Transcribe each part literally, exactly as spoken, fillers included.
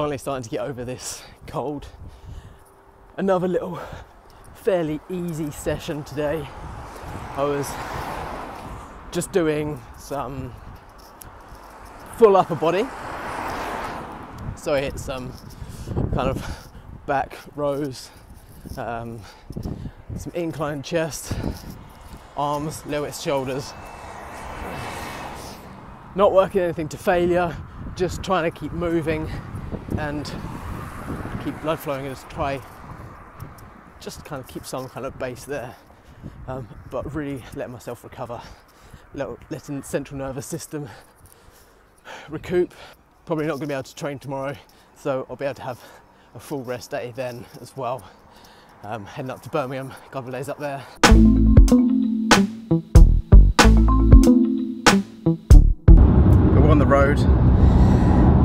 finally starting to get over this cold. Another little fairly easy session today. I was just doing some full upper body. So it's some um, kind of back rows, um, some incline chest, arms, lowest shoulders. Not working anything to failure, just trying to keep moving and keep blood flowing and just try, just kind of keep some kind of base there, um, but really let myself recover, letting the central nervous system recoup. Probably not going to be able to train tomorrow, so I'll be able to have a full rest day then as well. Um, heading up to Birmingham, a couple of days up there. We're on the road,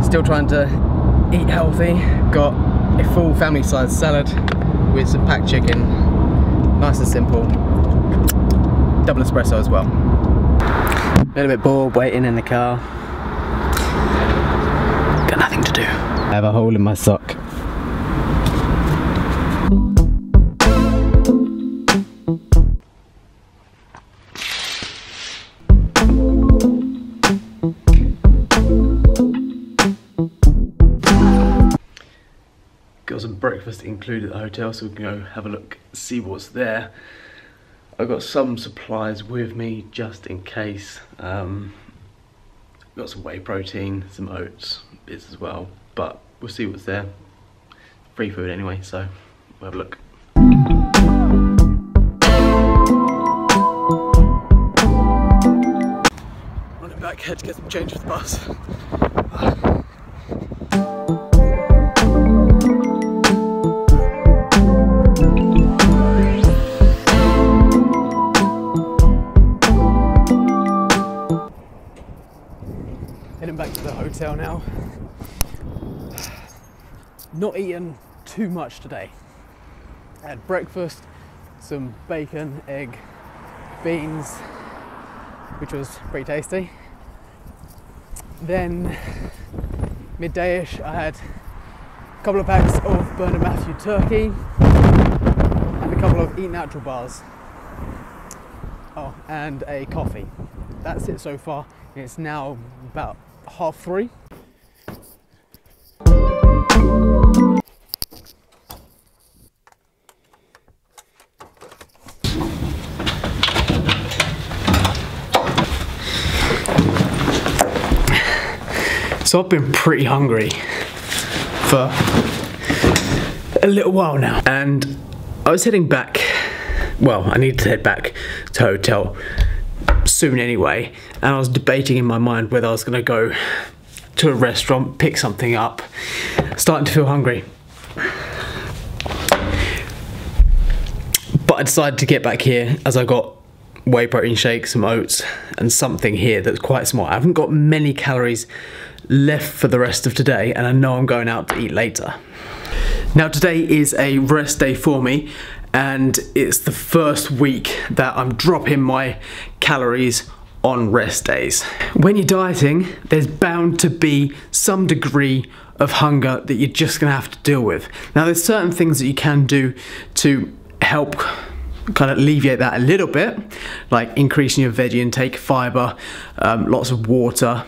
still trying to eat healthy. Got a full family-sized salad with some packed chicken, nice and simple. Double espresso as well. A little bit bored, waiting in the car. Got nothing to do. I have a hole in my sock. Got some breakfast included at the hotel, so we can go have a look, see what's there. I've got some supplies with me just in case. Um, got some whey protein, some oats, bits as well, but we'll see what's there. Free food anyway, so we'll have a look. Running back, head to get some change for the bus. Back to the hotel now. Not eaten too much today. I had breakfast, some bacon, egg, beans, which was pretty tasty. Then midday-ish I had a couple of bags of Bernard Matthew turkey and a couple of Eat Natural bars. Oh, and a coffee. That's it so far. It's now about half three. So I've been pretty hungry for a little while now, and I was heading back. Well, I needed to head back to hotel soon anyway, and I was debating in my mind whether I was going to go to a restaurant, pick something up. Starting to feel hungry, but I decided to get back here as I got whey protein shakes, some oats and something here that's quite small. I haven't got many calories left for the rest of today, and I know I'm going out to eat later. Now today is a rest day for me, and it's the first week that I'm dropping my calories on rest days. When you're dieting, there's bound to be some degree of hunger that you're just gonna have to deal with. Now there's certain things that you can do to help kind of alleviate that a little bit, like increasing your veggie intake, fiber, um, lots of water.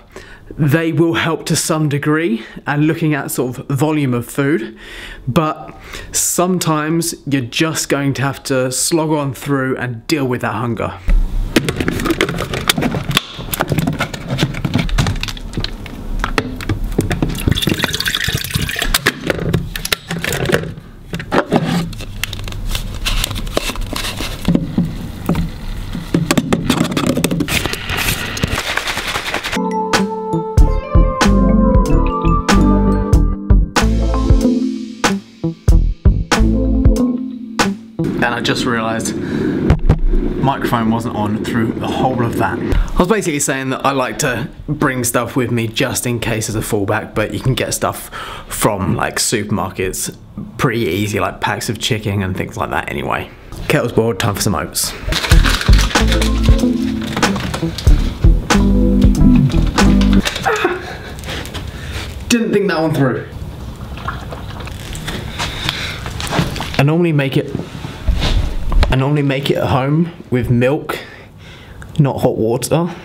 They will help to some degree, and looking at sort of volume of food, but sometimes you're just going to have to slog on through and deal with that hunger. I just realised microphone wasn't on through the whole of that. I was basically saying that I like to bring stuff with me just in case as a fallback, but you can get stuff from like supermarkets pretty easy, like packs of chicken and things like that anyway. Kettle's boiled, time for some oats. Ah! Didn't think that one through. I normally make it I normally make it at home with milk, not hot water,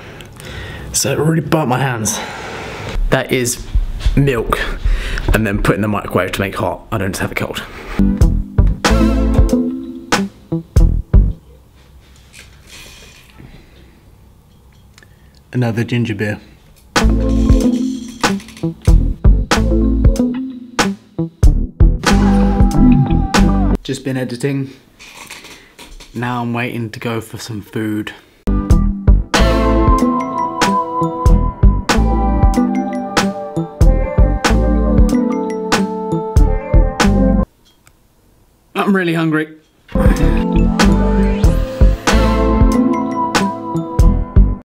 so it really burnt my hands. That is milk and then put in the microwave to make hot. I don't just have it cold. Another ginger beer. Just been editing. Now I'm waiting to go for some food. I'm really hungry.